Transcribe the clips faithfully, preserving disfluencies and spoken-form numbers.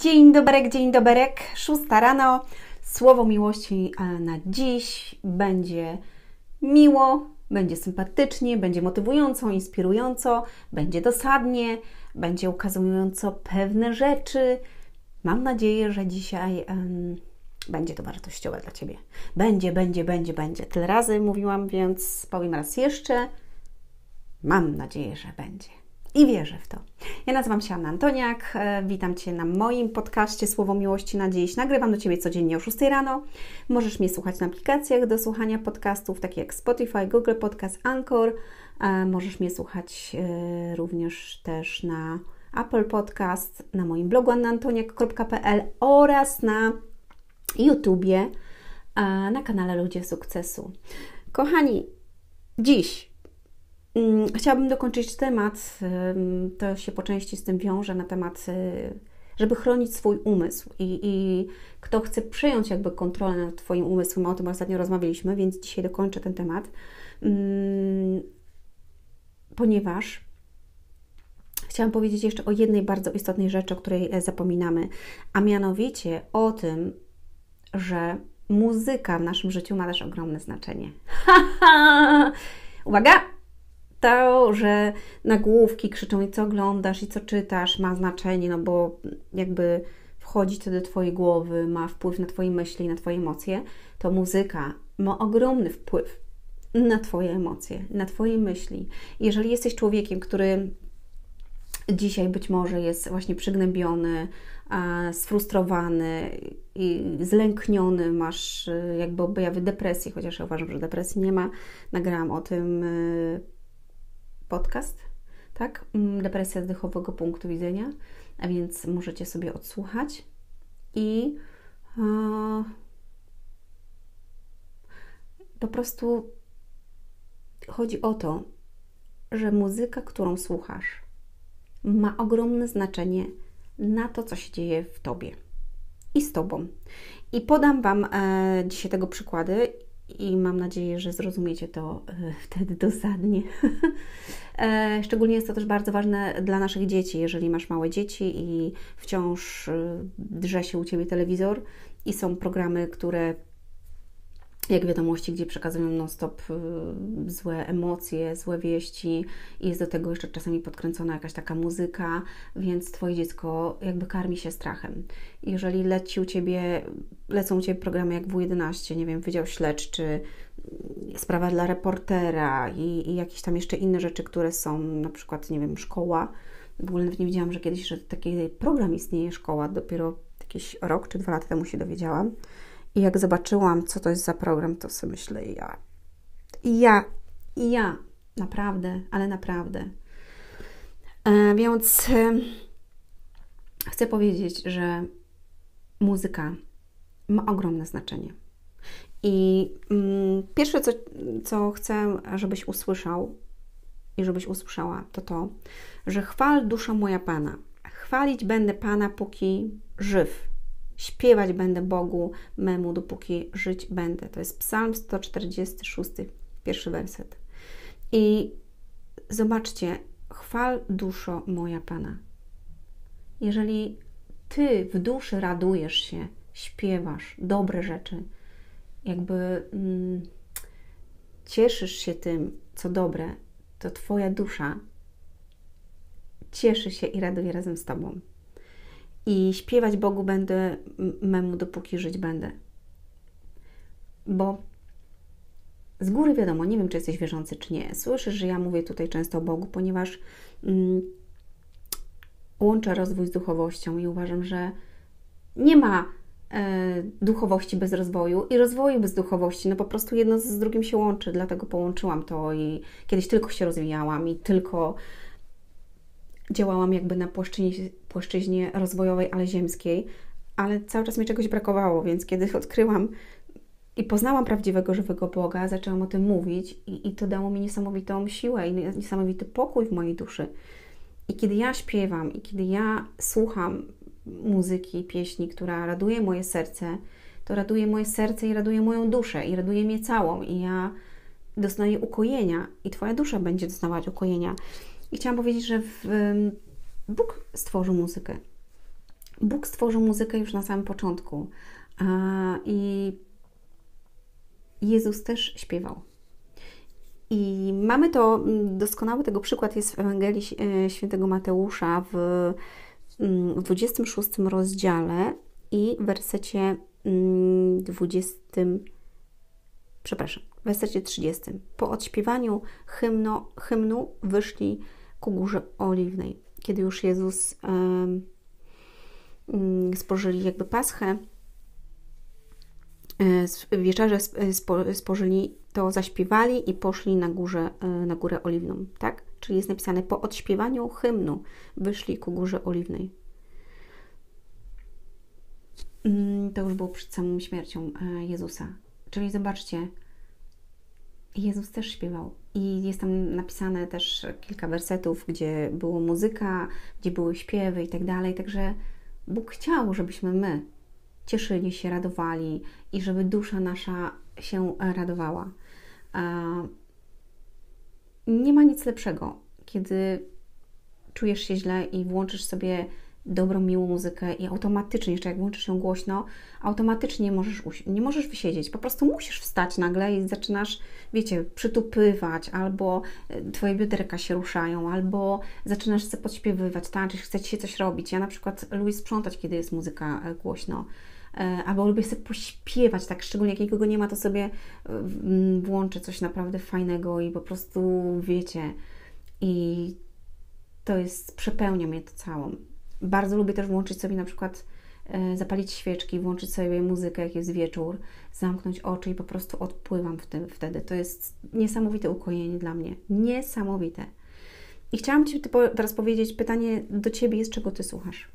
Dzień doberek, dzień doberek, szósta rano, słowo miłości na dziś będzie miło, będzie sympatycznie, będzie motywująco, inspirująco, będzie dosadnie, będzie ukazująco pewne rzeczy. Mam nadzieję, że dzisiaj um, będzie to wartościowe dla Ciebie. Będzie, będzie, będzie, będzie. Tyle razy mówiłam, więc powiem raz jeszcze. Mam nadzieję, że będzie. I wierzę w to. Ja nazywam się Anna Antoniak, witam Cię na moim podcaście Słowo Miłości na dziś. Nagrywam do Ciebie codziennie o szóstej rano. Możesz mnie słuchać na aplikacjach do słuchania podcastów, takich jak Spotify, Google Podcast, Anchor. Możesz mnie słuchać również też na Apple Podcast, na moim blogu anna antoniak kropka p l oraz na YouTubie, na kanale Ludzie Sukcesu. Kochani, dziś chciałabym dokończyć temat, to się po części z tym wiąże, na temat, żeby chronić swój umysł i, i kto chce przejąć jakby kontrolę nad Twoim umysłem, o tym ostatnio rozmawialiśmy, więc dzisiaj dokończę ten temat, ponieważ chciałam powiedzieć jeszcze o jednej bardzo istotnej rzeczy, o której zapominamy, a mianowicie o tym, że muzyka w naszym życiu ma też ogromne znaczenie. Uwaga! To, że nagłówki krzyczą i co oglądasz i co czytasz ma znaczenie, no bo jakby wchodzi to do Twojej głowy, ma wpływ na Twoje myśli, na Twoje emocje, to muzyka ma ogromny wpływ na Twoje emocje, na Twoje myśli. Jeżeli jesteś człowiekiem, który dzisiaj być może jest właśnie przygnębiony, sfrustrowany i zlękniony, masz jakby objawy depresji, chociaż ja uważam, że depresji nie ma. Nagrałam o tym podcast, tak? Depresja z duchowego punktu widzenia, a więc możecie sobie odsłuchać i e, po prostu chodzi o to, że muzyka, którą słuchasz, ma ogromne znaczenie na to, co się dzieje w Tobie i z Tobą. I podam Wam e, dzisiaj tego przykłady i mam nadzieję, że zrozumiecie to wtedy dosadnie. Szczególnie jest to też bardzo ważne dla naszych dzieci. Jeżeli masz małe dzieci i wciąż drze się u Ciebie telewizor i są programy, które jak wiadomości, gdzie przekazują non-stop złe emocje, złe wieści i jest do tego jeszcze czasami podkręcona jakaś taka muzyka, więc Twoje dziecko jakby karmi się strachem. Jeżeli leci u Ciebie, lecą u Ciebie programy jak W jedenaście, nie wiem, Wydział Śledczy, Sprawa dla Reportera i, i jakieś tam jeszcze inne rzeczy, które są, na przykład, nie wiem, szkoła. W ogóle nie wiedziałam, że kiedyś że taki program istnieje, szkoła. Dopiero jakiś rok czy dwa lata temu się dowiedziałam. I jak zobaczyłam, co to jest za program, to sobie myślę, ja, ja, ja, naprawdę, ale naprawdę. E, więc e, chcę powiedzieć, że muzyka ma ogromne znaczenie. I mm, pierwsze, co, co chcę, żebyś usłyszał i żebyś usłyszała, to to, że chwal duszo moja Pana. Chwalić będę Pana, póki żyw. Śpiewać będę Bogu memu, dopóki żyć będę. To jest Psalm sto czterdziesty szósty, pierwszy werset. I zobaczcie, chwal duszo moja Pana. Jeżeli Ty w duszy radujesz się, śpiewasz dobre rzeczy, jakby mm, cieszysz się tym, co dobre, to Twoja dusza cieszy się i raduje razem z Tobą. I śpiewać Bogu będę memu, dopóki żyć będę. Bo z góry wiadomo, nie wiem, czy jesteś wierzący, czy nie. Słyszysz, że ja mówię tutaj często o Bogu, ponieważ mm, łączę rozwój z duchowością i uważam, że nie ma e, duchowości bez rozwoju i rozwoju bez duchowości. No po prostu jedno z drugim się łączy, dlatego połączyłam to i kiedyś tylko się rozwijałam i tylko działałam jakby na płaszczyźnie, płaszczyźnie rozwojowej, ale ziemskiej, ale cały czas mi czegoś brakowało, więc kiedy odkryłam i poznałam prawdziwego, żywego Boga, zaczęłam o tym mówić i, i to dało mi niesamowitą siłę i niesamowity pokój w mojej duszy. I kiedy ja śpiewam i kiedy ja słucham muzyki, pieśni, która raduje moje serce, to raduje moje serce i raduje moją duszę i raduje mnie całą i ja doznaję ukojenia i Twoja dusza będzie doznawać ukojenia. I chciałam powiedzieć, że w, Bóg stworzył muzykę. Bóg stworzył muzykę już na samym początku i Jezus też śpiewał. I mamy to, doskonały tego przykład jest w Ewangelii świętego Mateusza w, w dwudziestym szóstym rozdziale i w wersecie dwudziestym, przepraszam, w wersecie trzydziestym. Po odśpiewaniu hymno, hymnu wyszli ku Górze Oliwnej. Kiedy już Jezus um, spożyli jakby paschę, wieczerze spożyli, to zaśpiewali i poszli na górę, na górę Oliwną, tak? Czyli jest napisane, po odśpiewaniu hymnu wyszli ku Górze Oliwnej. To już było przed samą śmiercią Jezusa. Czyli zobaczcie, Jezus też śpiewał. I jest tam napisane też kilka wersetów, gdzie była muzyka, gdzie były śpiewy i tak dalej. Także Bóg chciał, żebyśmy my cieszyli się, radowali i żeby dusza nasza się radowała. Nie ma nic lepszego, kiedy czujesz się źle i włączysz sobie dobrą, miłą muzykę i automatycznie, jeszcze jak włączysz ją głośno, automatycznie możesz usi- nie możesz wysiedzieć. Po prostu musisz wstać nagle i zaczynasz, wiecie, przytupywać, albo Twoje bioderka się ruszają, albo zaczynasz sobie podśpiewywać, tańczyć, chce Ci się coś robić. Ja na przykład lubię sprzątać, kiedy jest muzyka głośno, albo lubię sobie pośpiewać, tak, szczególnie jak nikogo nie ma, to sobie włączę coś naprawdę fajnego i po prostu, wiecie, i to jest, przepełnia mnie to całą. Bardzo lubię też włączyć sobie na przykład, zapalić świeczki, włączyć sobie muzykę, jak jest wieczór, zamknąć oczy i po prostu odpływam w tym, wtedy. To jest niesamowite ukojenie dla mnie. Niesamowite. I chciałam Ci teraz powiedzieć, pytanie do Ciebie jest, czego Ty słuchasz?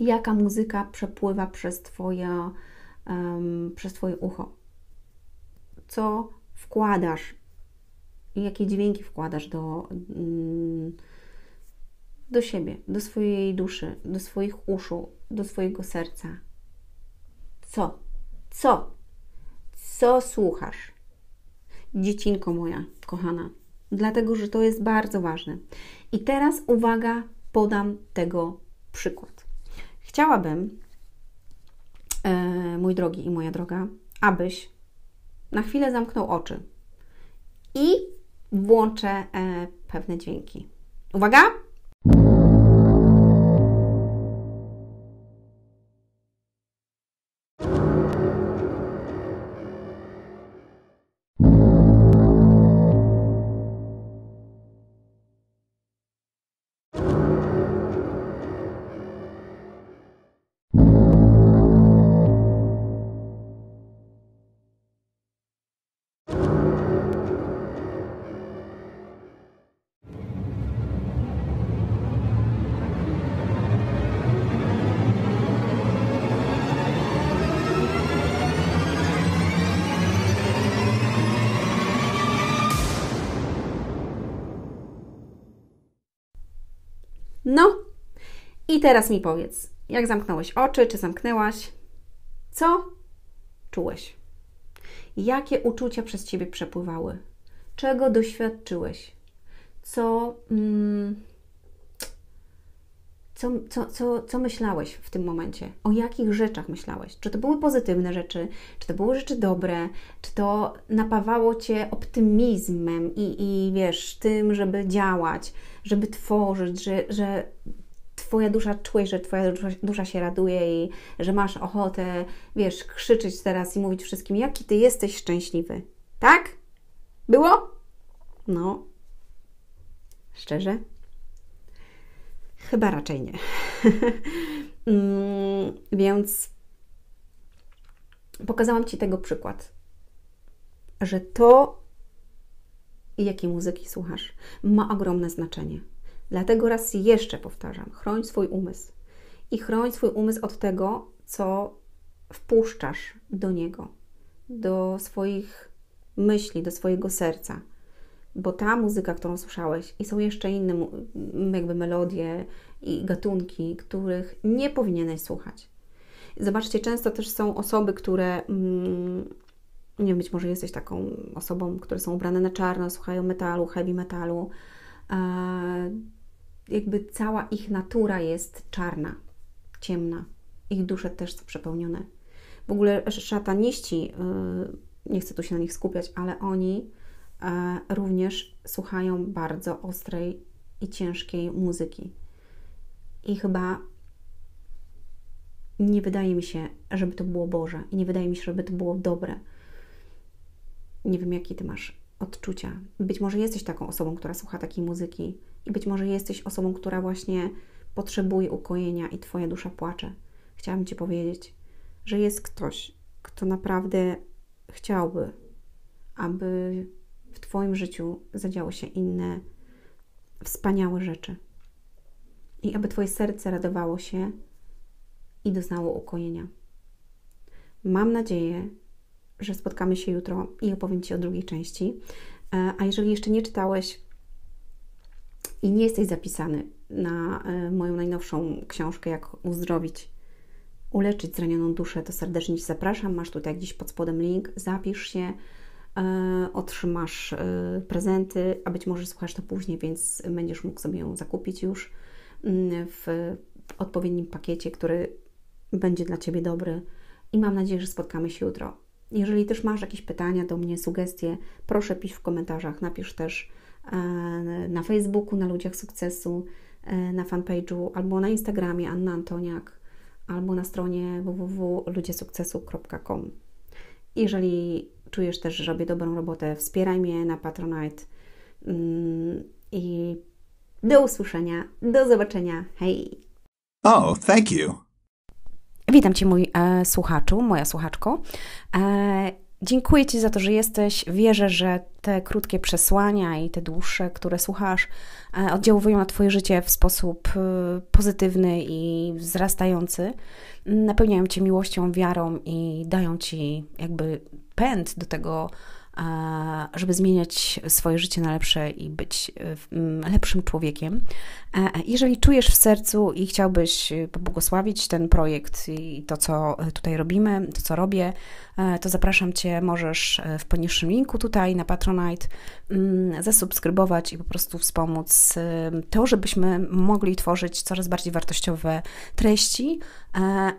Jaka muzyka przepływa przez Twoje, um, przez twoje ucho? Co wkładasz? Jakie dźwięki wkładasz do... Um, do siebie, do swojej duszy, do swoich uszu, do swojego serca. Co? Co? Co słuchasz? Dziecinko moja, kochana. Dlatego, że to jest bardzo ważne. I teraz, uwaga, podam tego przykład. Chciałabym, e, mój drogi i moja droga, abyś na chwilę zamknął oczy i włączę e, pewne dźwięki. Uwaga! No i teraz mi powiedz, jak zamknąłeś oczy, czy zamknęłaś, co czułeś? Jakie uczucia przez Ciebie przepływały? Czego doświadczyłeś? Co, mm, co, co, co, co myślałeś w tym momencie? O jakich rzeczach myślałeś? Czy to były pozytywne rzeczy? Czy to były rzeczy dobre? Czy to napawało Cię optymizmem i, i wiesz, tym, żeby działać? Żeby tworzyć, że, że Twoja dusza, czujesz, że Twoja dusza, dusza się raduje i że masz ochotę, wiesz, krzyczeć teraz i mówić wszystkim, jaki Ty jesteś szczęśliwy. Tak? Było? No. Szczerze? Chyba raczej nie. mm, więc pokazałam Ci tego przykład, że to i jakiej muzyki słuchasz, ma ogromne znaczenie. Dlatego raz jeszcze powtarzam, chroń swój umysł i chroń swój umysł od tego, co wpuszczasz do niego, do swoich myśli, do swojego serca, bo ta muzyka, którą słyszałeś i są jeszcze inne jakby melodie i gatunki, których nie powinieneś słuchać. Zobaczcie, często też są osoby, które... Mm, nie wiem, być może jesteś taką osobą, które są ubrane na czarno, słuchają metalu, heavy metalu. Eee, jakby cała ich natura jest czarna. ciemna. Ich dusze też są przepełnione. W ogóle szataniści, nie chcę tu się na nich skupiać, ale oni również słuchają bardzo ostrej i ciężkiej muzyki. I chyba nie wydaje mi się, żeby to było Boże. I nie wydaje mi się, żeby to było dobre. Nie wiem, jakie Ty masz odczucia. Być może jesteś taką osobą, która słucha takiej muzyki. I być może jesteś osobą, która właśnie potrzebuje ukojenia i Twoja dusza płacze. Chciałabym Ci powiedzieć, że jest ktoś, kto naprawdę chciałby, aby w Twoim życiu zadziały się inne wspaniałe rzeczy. I aby Twoje serce radowało się i doznało ukojenia. Mam nadzieję, że spotkamy się jutro i opowiem Ci o drugiej części. A jeżeli jeszcze nie czytałeś i nie jesteś zapisany na moją najnowszą książkę Jak uzdrowić, uleczyć zranioną duszę, to serdecznie Ci zapraszam. Masz tutaj gdzieś pod spodem link. Zapisz się, otrzymasz prezenty, a być może słuchasz to później, więc będziesz mógł sobie ją zakupić już w odpowiednim pakiecie, który będzie dla Ciebie dobry. I mam nadzieję, że spotkamy się jutro. Jeżeli też masz jakieś pytania do mnie, sugestie, proszę pisz w komentarzach, napisz też na Facebooku, na Ludziach Sukcesu, na fanpage'u, albo na Instagramie Anna Antoniak, albo na stronie w w w kropka ludzie sukcesu kropka com. Jeżeli czujesz też, że robię dobrą robotę, wspieraj mnie na Patronite. I do usłyszenia, do zobaczenia, hej! Oh, thank you! Witam Cię, mój e, słuchaczu, moja słuchaczko. E, dziękuję Ci za to, że jesteś. Wierzę, że te krótkie przesłania i te dłuższe, które słuchasz, e, oddziałują na Twoje życie w sposób e, pozytywny i wzrastający. Napełniają Cię miłością, wiarą i dają Ci jakby pęd do tego, e, żeby zmieniać swoje życie na lepsze i być e, lepszym człowiekiem. E, jeżeli czujesz w sercu i chciałbyś pobłogosławić ten projekt i to, co tutaj robimy, to, co robię, e, to zapraszam Cię, możesz w poniższym linku tutaj na Patronite zasubskrybować i po prostu wspomóc to, żebyśmy mogli tworzyć coraz bardziej wartościowe treści,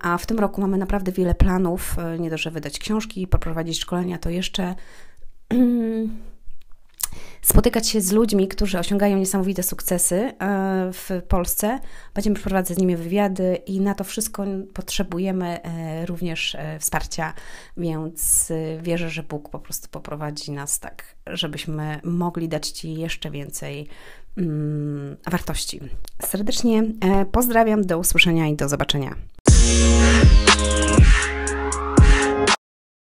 a w tym roku mamy naprawdę wiele planów, nie dość, że wydać książki, poprowadzić szkolenia, to jeszcze spotykać się z ludźmi, którzy osiągają niesamowite sukcesy w Polsce. Będziemy przeprowadzać z nimi wywiady i na to wszystko potrzebujemy również wsparcia, więc wierzę, że Bóg po prostu poprowadzi nas tak, żebyśmy mogli dać Ci jeszcze więcej wartości. Serdecznie pozdrawiam, do usłyszenia i do zobaczenia.